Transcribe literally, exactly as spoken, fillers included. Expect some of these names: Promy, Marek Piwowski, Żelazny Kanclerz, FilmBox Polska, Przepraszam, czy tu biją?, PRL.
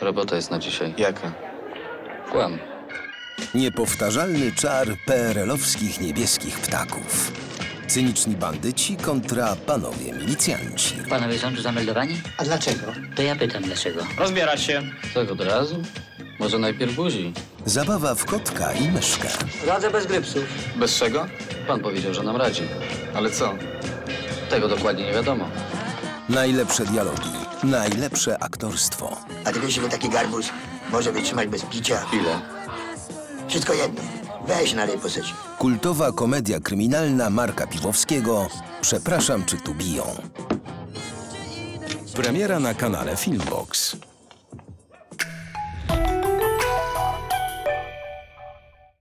Robota jest na dzisiaj. Jaka? Kłam. Niepowtarzalny czar P R L-owskich niebieskich ptaków. Cyniczni bandyci kontra panowie milicjanci. Panowie są tu zameldowani? A dlaczego? To ja pytam dlaczego. Rozbiera się. Tak od razu? Może najpierw buzi? Zabawa w kotka i myszkę. Radzę bez grypsów. Bez czego? Pan powiedział, że nam radzi. Ale co? Tego dokładnie nie wiadomo. Najlepsze dialogi, najlepsze aktorstwo. A tylko się taki garbus może wytrzymać bez picia. Ile? Wszystko jedno. Weź na tej posyć. Kultowa komedia kryminalna Marka Piwowskiego. Przepraszam, czy tu biją? Premiera na kanale FilmBox.